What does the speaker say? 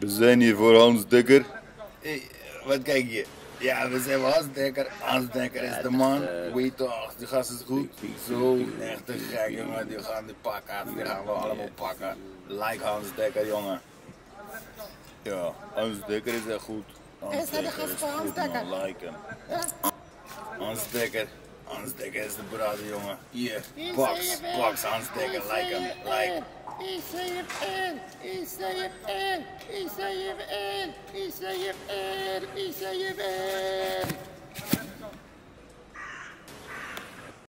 We zijn hier voor Hans Dekker. Hey, wat kijk je? Ja, we zijn voor Hans Dekker. Hans Dekker is de man. Weet toch, die gast is goed. Zo echt een gek, jongen. Die gaan die pakken. Die gaan we allemaal pakken. Like Hans Dekker, jongen. Ja, Hans Dekker is echt goed. Hans Dekker is goed, man. Like hem. Hans Dekker. Hans Dekker is de brother, jongen. Hier, box, Hans Dekker, like hem, like. Ik zei je in.